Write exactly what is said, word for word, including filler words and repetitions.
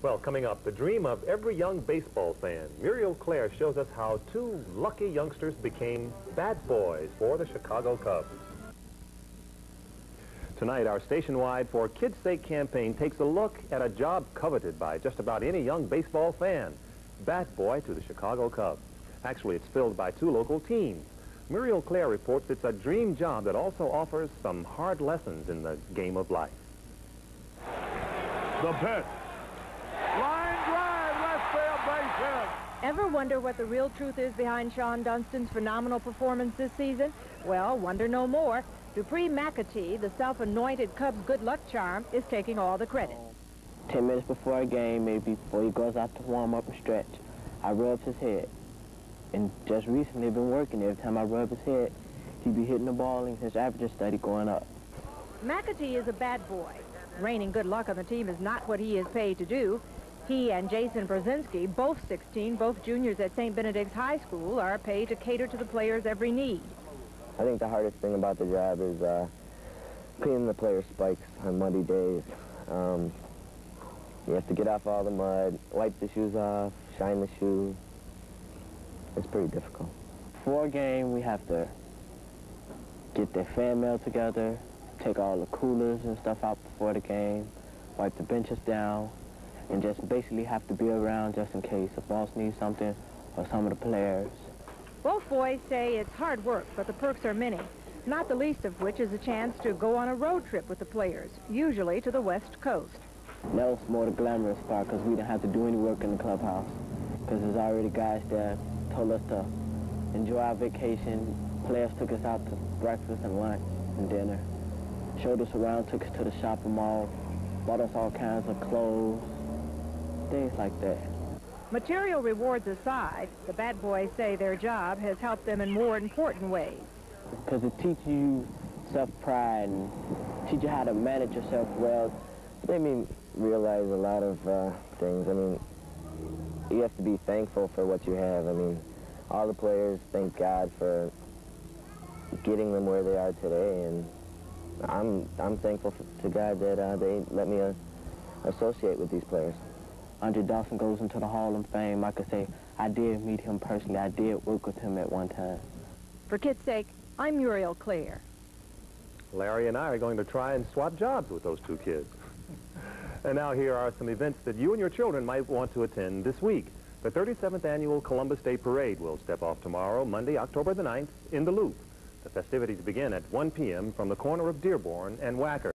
Well, coming up, the dream of every young baseball fan. Muriel Clare shows us how two lucky youngsters became bad boys for the Chicago Cubs. Tonight, our station-wide For Kids' Sake campaign takes a look at a job coveted by just about any young baseball fan, bat boy to the Chicago Cubs. Actually, it's filled by two local teams. Muriel Clare reports it's a dream job that also offers some hard lessons in the game of life. The pitch. Line drive, left field, base hit. Ever wonder what the real truth is behind Sean Dunstan's phenomenal performance this season? Well, wonder no more. Dupree McAtee, the self-anointed Cubs good luck charm, is taking all the credit. Ten minutes before a game, maybe before he goes out to warm up and stretch, I rub his head. And just recently, I've been working. Every time I rub his head, he'd be hitting the ball and his averages steady going up. McAtee is a bad boy. Raining good luck on the team is not what he is paid to do. He and Jason Brzezinski, both sixteen, both juniors at Saint Benedict's High School, are paid to cater to the players' every need. I think the hardest thing about the job is uh, cleaning the players' spikes on muddy days. Um, you have to get off all the mud, wipe the shoes off, shine the shoe. It's pretty difficult. For a game, we have to get their fan mail together, take all the coolers and stuff out before the game, wipe the benches down, and just basically have to be around just in case the boss needs something or some of the players. Both boys say it's hard work, but the perks are many, not the least of which is a chance to go on a road trip with the players, usually to the West Coast. That was more the glamorous part because we didn't have to do any work in the clubhouse because there's already guys that told us to enjoy our vacation. Players took us out to breakfast and lunch and dinner. Showed us around, took us to the shopping mall, bought us all kinds of clothes, things like that. Material rewards aside, the bad boys say their job has helped them in more important ways. Because it teaches you self-pride and teach you how to manage yourself well. They made me realize a lot of uh, things. I mean, you have to be thankful for what you have. I mean, all the players thank God for getting them where they are today, and I'm, I'm thankful for, to God that uh, they let me uh, associate with these players. Andre Dawson goes into the Hall of Fame. I could say I did meet him personally. I did work with him at one time. For Kids' Sake, I'm Muriel Clare. Larry and I are going to try and swap jobs with those two kids. And now here are some events that you and your children might want to attend this week. The thirty-seventh Annual Columbus Day Parade will step off tomorrow, Monday, October the ninth, in the Loop. The festivities begin at one p m from the corner of Dearborn and Wacker.